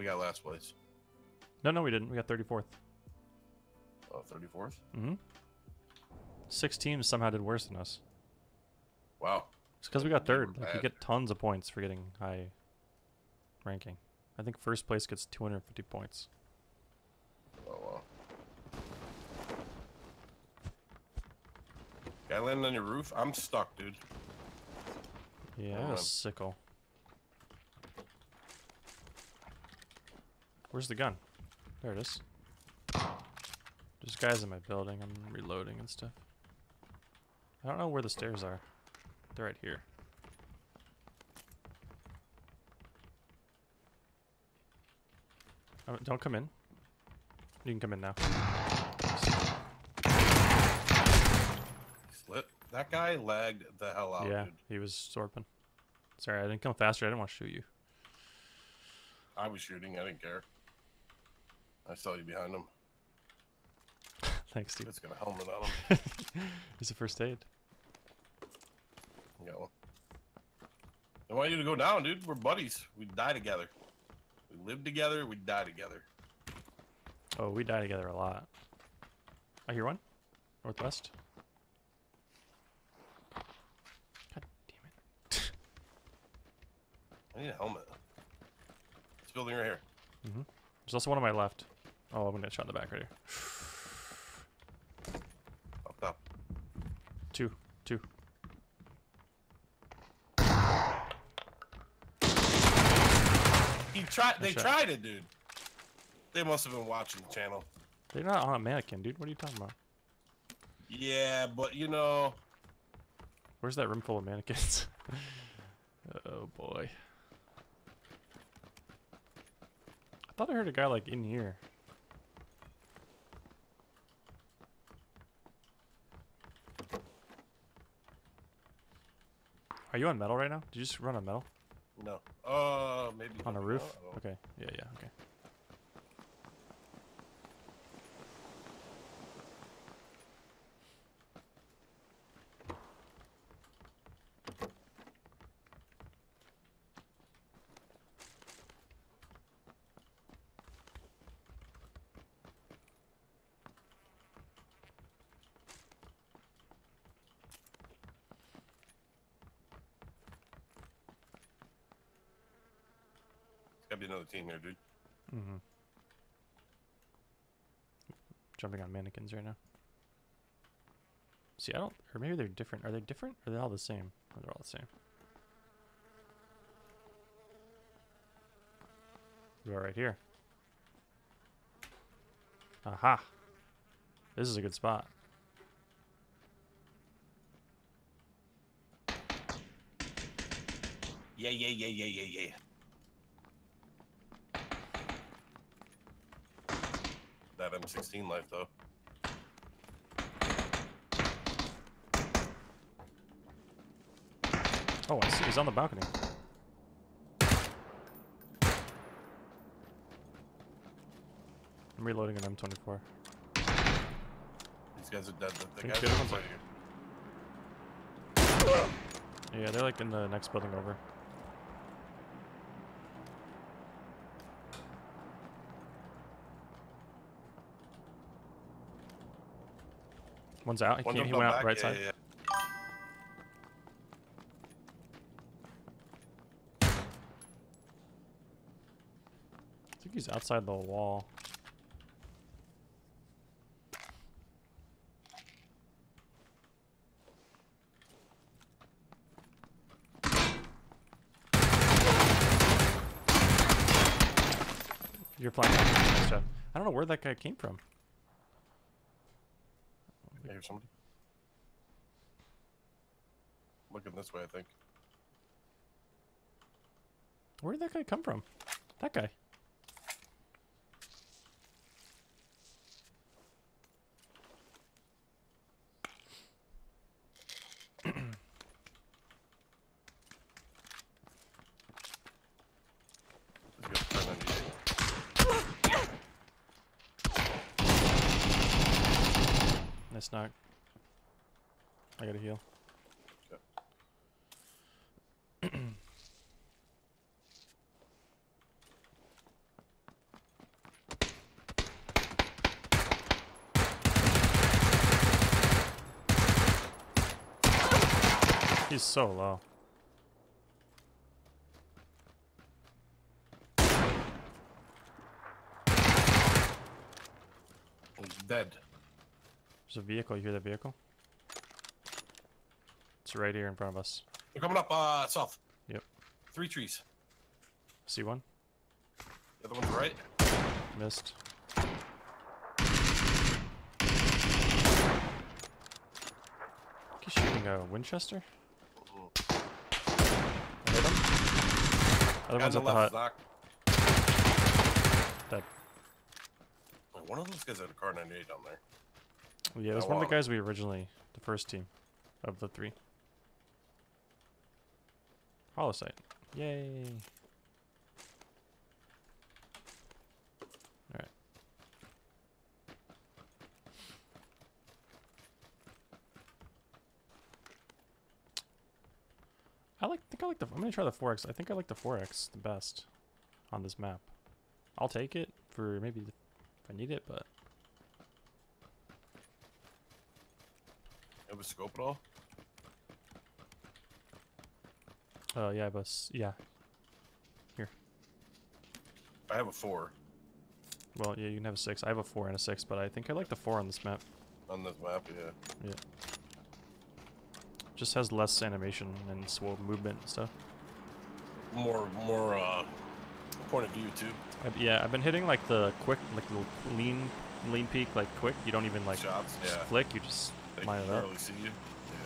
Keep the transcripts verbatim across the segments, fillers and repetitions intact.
we got last place. No, no, we didn't. We got thirty-fourth. Oh, thirty-fourth? Mm-hmm. Six teams somehow did worse than us. Wow. It's because we got third. Like, you get tons of points for getting high ranking. I think first place gets two hundred fifty points. Oh, wow. Guy landed on your roof? I'm stuck, dude. Yeah, sickle. Where's the gun? There it is. There's guys in my building. I'm reloading and stuff. I don't know where the stairs are. They're right here. Oh, don't come in. You can come in now. Slip. That guy lagged the hell out. Yeah, dude. He was sorping. Sorry, I didn't come faster. I didn't want to shoot you. I was shooting. I didn't care. I saw you behind him. Thanks, dude. It's got a helmet on him. It's a first aid. Got one. I want you to go down, dude. We're buddies. We die together. We live together. We die together. Oh, we die together a lot. I hear one. Northwest. God damn it. I need a helmet. This building right here. Mm-hmm. There's also one on my left. Oh, I'm gonna get shot in the back right here. Two, two. He tried. They shot. Tried it, dude. They must have been watching the channel. They're not on a mannequin, dude. What are you talking about? Yeah, but you know. Where's that room full of mannequins? Oh boy. I thought I heard a guy like in here. Are you on metal right now? Did you just run on metal? No. Oh, uh, maybe. On a roof? Uh-oh. Okay. Yeah, yeah, okay. Gotta be another team here, dude. Mm-hmm. Jumping on mannequins right now. See, I don't... Or maybe they're different. Are they different? Or are they all the same? Or they're all the same. We are right here. Aha! This is a good spot. Yeah, yeah, yeah, yeah, yeah, yeah. That M sixteen life though. Oh, I see. He's on the balcony. I'm reloading an M twenty-four. These guys are dead. The guys are right here. Yeah, they're like in the next building over. One's out. He, One came, he went out back. Right yeah, side. Yeah, yeah. I think he's outside the wall. You're flying. I don't know where that guy came from. I hear somebody. Looking this way, I think. Where did that guy come from? That guy. Knock. I gotta heal. Okay. He's so low. He's dead. There's a vehicle. You hear that vehicle? It's right here in front of us. They're coming up uh, south. Yep. Three trees. See one? The other one's right. Missed. He's shooting a Winchester. I hit him. Other one's at the hut. Dead. Oh, one of those guys had a car ninety-eight down there. Yeah, that's one of the guys we originally, the first team of the three. Holosight. Yay. All right. I like think I like the I'm going to try the four X. I think I like the four X the best on this map. I'll take it for maybe if I need it, but have a scope at all? Uh, yeah, but yeah. Here. I have a four. Well, yeah, you can have a six. I have a four and a six, but I think I like the four on this map. On this map, yeah. Yeah. Just has less animation and slow movement and stuff. More, more uh, point of view too. I, yeah, I've been hitting like the quick, like the lean, lean peak, like quick. You don't even like shots, just yeah. Flick. You just. They can barely see you. Yeah.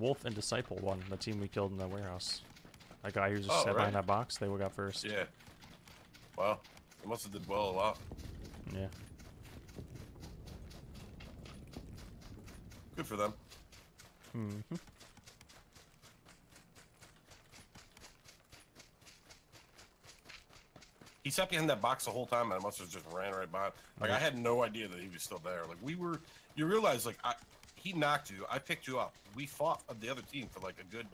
Wolf and Disciple won, the team we killed in the warehouse. That guy who just oh, sat right. behind that box, they got first. Yeah. Wow. It must have did well a lot. Yeah. Good for them. Mm-hmm. He sat behind that box the whole time, and I must have just ran right by him. Like, okay. I had no idea that he was still there. Like, we were... You realize, like, I, he knocked you. I picked you up. We fought the other team for, like, a good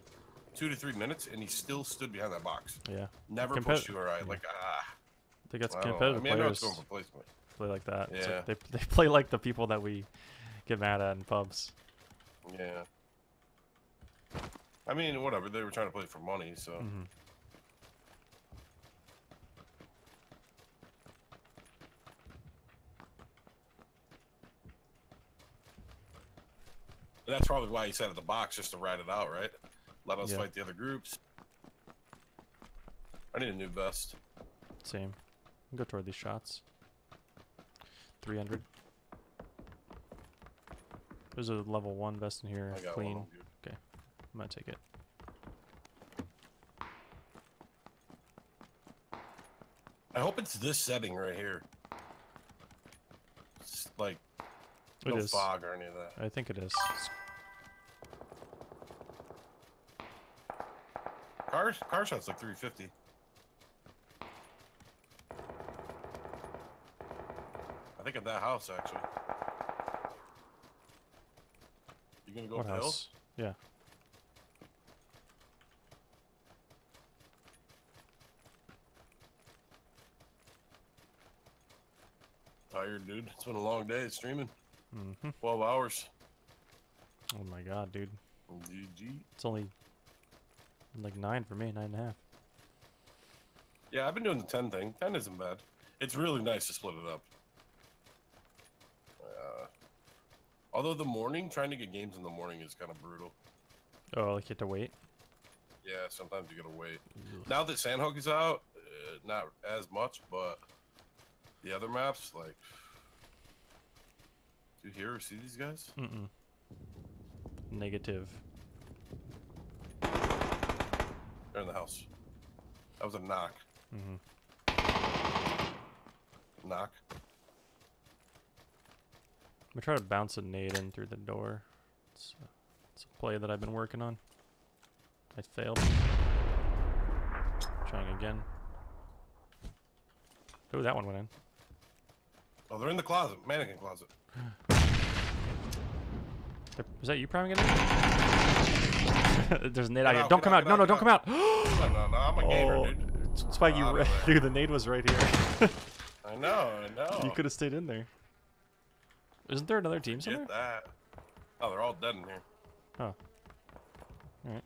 two to three minutes, and he still stood behind that box. Yeah. Never Compe pushed you, all right? Yeah. Like, ah... I think that's competitive. I mean, players I know it's going for play like that. Yeah. So they they play like the people that we get mad at in pubs. Yeah. I mean, whatever. They were trying to play for money, so. Mm-hmm. That's probably why he sat at the box just to ride it out, right? Let us yeah. fight the other groups. I need a new vest. Same. Go toward these shots. three hundred. There's a level one vest in here. I got clean. One, okay. I'm gonna take it. I hope it's this setting right here. It's like it no is. fog or any of that. I think it is. Car car shot's like three fifty. I think of that house actually. You gonna go up the hill? Yeah. Tired, dude. It's been a long day streaming. Mm-hmm. Twelve hours. Oh my god, dude. G G. It's only like nine for me, nine and a half. Yeah, I've been doing the ten thing. Ten isn't bad. It's really nice to split it up. Although the morning, trying to get games in the morning is kind of brutal. Oh, like you have to wait? Yeah, sometimes you gotta wait. Mm. Now that Sanhok is out, uh, not as much, but the other maps, like... Do you hear or see these guys? Mm-mm. Negative. They're in the house. That was a knock. Mm-hmm. Knock. I'm gonna try to bounce a nade in through the door. It's a, it's a play that I've been working on. I failed. Trying again. Oh, that one went in. Oh, they're in the closet, mannequin closet. Is that you priming it? There's a nade out here. Don't come out. No, no, don't come out. No, no, no. I'm a gamer, dude. That's why you. Dude, the nade was right here. I know, I know. You could have stayed in there. Isn't there another team somewhere? Get that. Oh, they're all dead in here. Oh. Alright.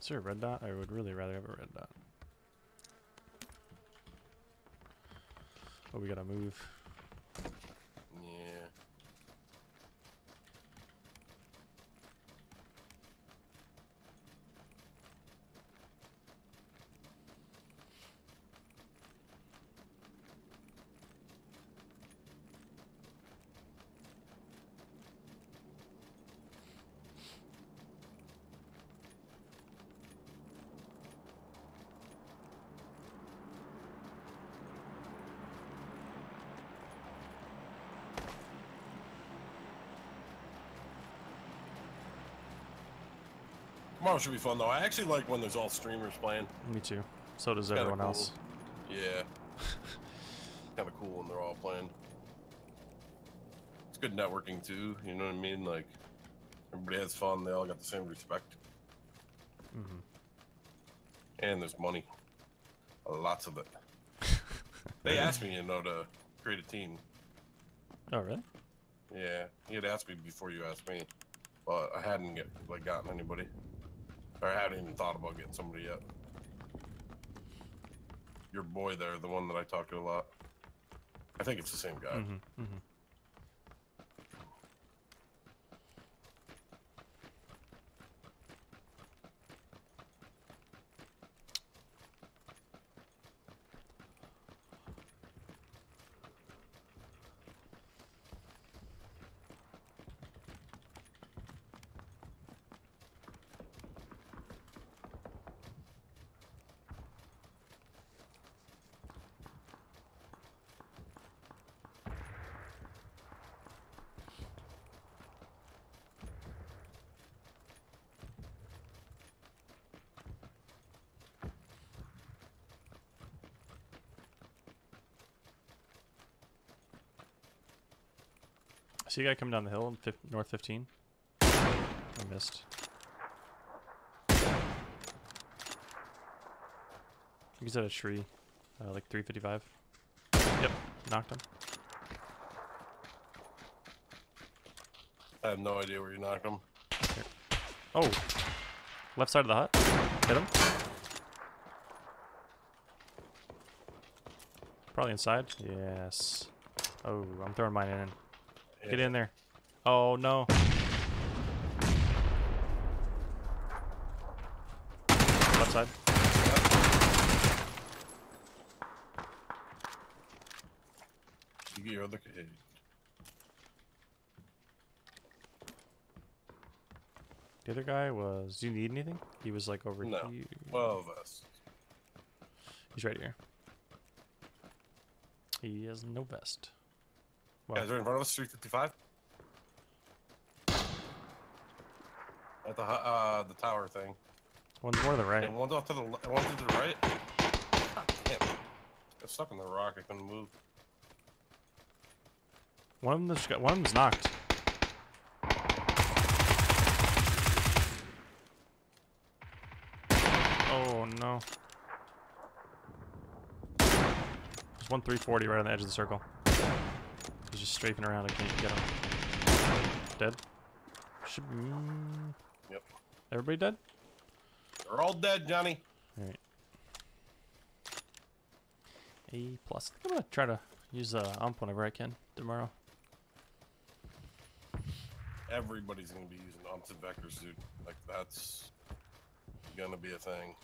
Is there a red dot? I would really rather have a red dot. Oh, we gotta move. Yeah. Tomorrow should be fun though. I actually like when there's all streamers playing. Me too. So does everyone else. Yeah. Kind of cool when they're all playing. It's good networking too. You know what I mean? Like everybody has fun. They all got the same respect. Mm-hmm. And there's money. Lots of it. They asked me, you know, to create a team. Oh really? Yeah. You had asked me before you asked me, but I hadn't get like gotten anybody. Or I hadn't even thought about getting somebody yet. Your boy there, the one that I talk to a lot. I think it's the same guy. Mm-hmm, mm-hmm. See a guy coming down the hill on North fifteen. I missed. I think he's at a tree. Uh, like three fifty-five. Yep, knocked him. I have no idea where you knocked him. Here. Oh! Left side of the hut. Hit him. Probably inside. Yes. Oh, I'm throwing mine in. Get in there. Oh no. Left side. You get your other kid. The other guy was. Do you need anything? He was like over no. here. Well, vest. He's right here. He has no vest. Guys, yeah, they're in front of us, three fifty-five. At the uh, the tower thing. One's more to the right. And one's off to the one's to the right. Damn. I was stuck in the rock. I couldn't move. One of them just got, one of them's knocked. Oh no. There's one three forty right on the edge of the circle. He's just strafing around. I can't get him. Dead? Should be... Yep. Everybody dead? They're all dead, Johnny. Alright. A plus. I'm gonna try to use the uh, U M P whenever I can tomorrow. Everybody's gonna be using U M Ps and vectors, dude. Like, that's gonna be a thing.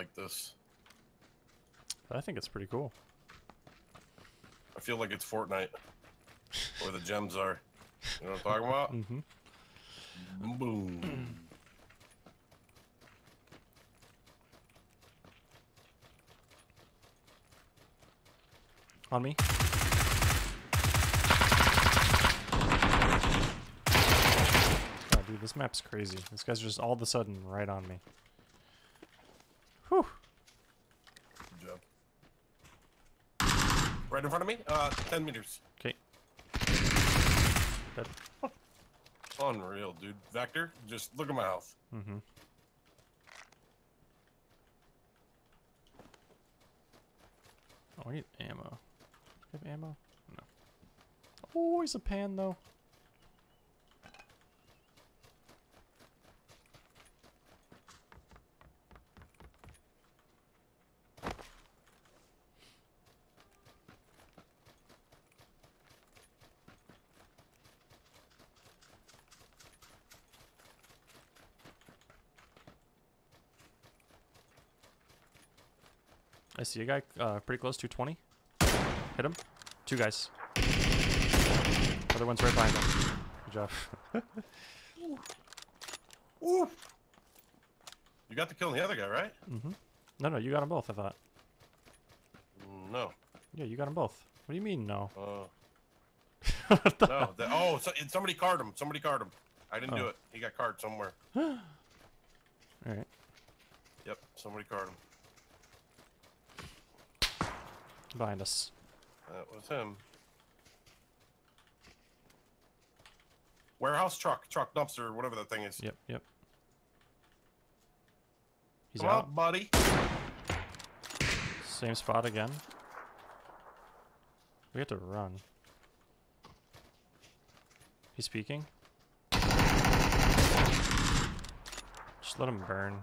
like this. I think it's pretty cool. I feel like it's Fortnite, where the gems are. You know what I'm talking about? Mm-hmm. Boom. On me. God, dude, this map's crazy. These guys are just all of a sudden right on me. Whew. Good job. Right in front of me? Uh, ten meters. Okay. Dead. Oh. Unreal, dude. Vector, just look at my health. Mm-hmm. Oh, I need ammo. Do I have ammo? No. Oh, he's a pan, though. I see a guy uh, pretty close, two twenty. Hit him. Two guys. Other one's right behind him. Good job. Ooh. Ooh. You got the kill on the other guy, right? Mm-hmm. No, no, you got them both, I thought. No. Yeah, you got them both. What do you mean, no? Uh, no. That, oh, so, it, somebody carded him. Somebody carded him. I didn't oh. do it. He got carded somewhere. All right. Yep, somebody carded him. Behind us. That was him. Warehouse truck, truck dumpster, whatever that thing is. Yep, yep. He's Come out, on, buddy. Same spot again. We have to run. He's peeking. Just let him burn.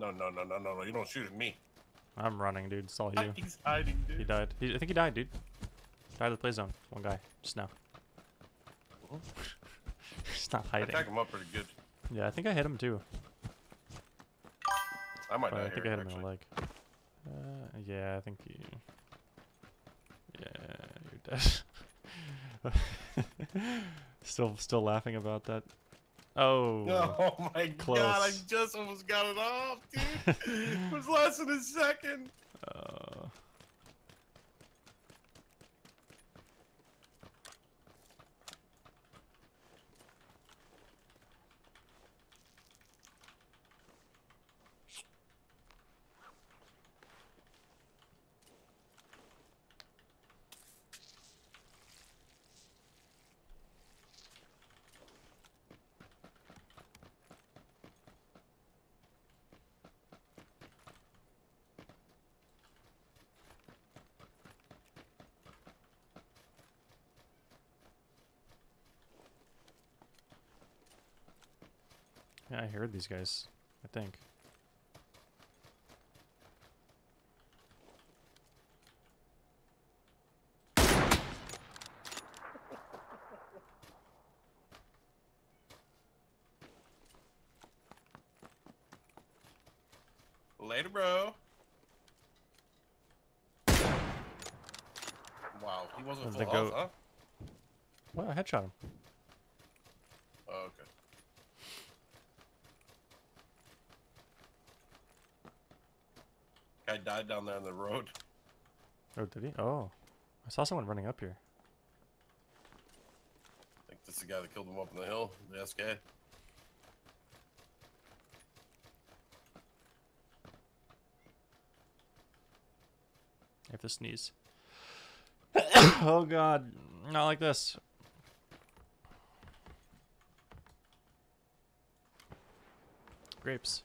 No, no, no, no, no, no! You don't shoot at me. I'm running, dude. It's all you. He's hiding, dude. He died. He, I think he died, dude. Died of the play zone. One guy. Just now. He's not hiding. I tagged him up pretty good. Yeah, I think I hit him, too. I might not I think here, I hit actually. him in the leg. Uh, yeah, I think you... Yeah, you're dead. still, still laughing about that. Oh, oh my close. God, I just almost got it off, dude. It was less than a second. Uh... Yeah, I heard these guys, I think. Later, bro. Wow, he wasn't full health, huh? Well, I headshot him. Guy died down there on the road. Oh, did he? Oh. I saw someone running up here. I think this is the guy that killed him up on the hill. The S K. I have to sneeze. Oh, God. Not like this. Grapes.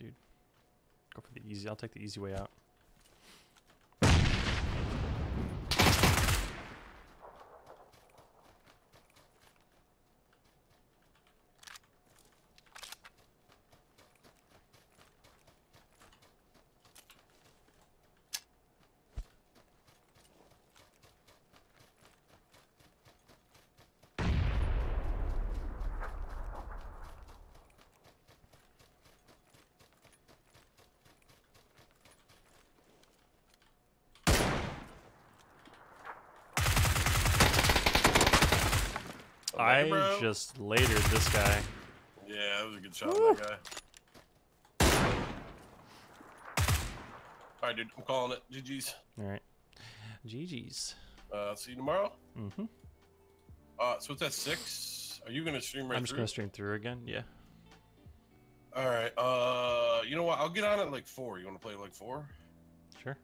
dude. Go for the easy. I'll take the easy way out. I Bro. just latered this guy. Yeah, that was a good shot, Woo. that guy. Alright, dude, I'm calling it. G G's. Alright. G G's. Uh, see you tomorrow? Mm-hmm. Uh, so it's at six. Are you going to stream right through? I'm just going to stream through again, yeah. Alright, uh, you know what? I'll get on at like four. You want to play like four? Sure.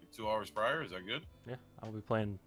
Like two hours prior? Is that good? Yeah, I'll be playing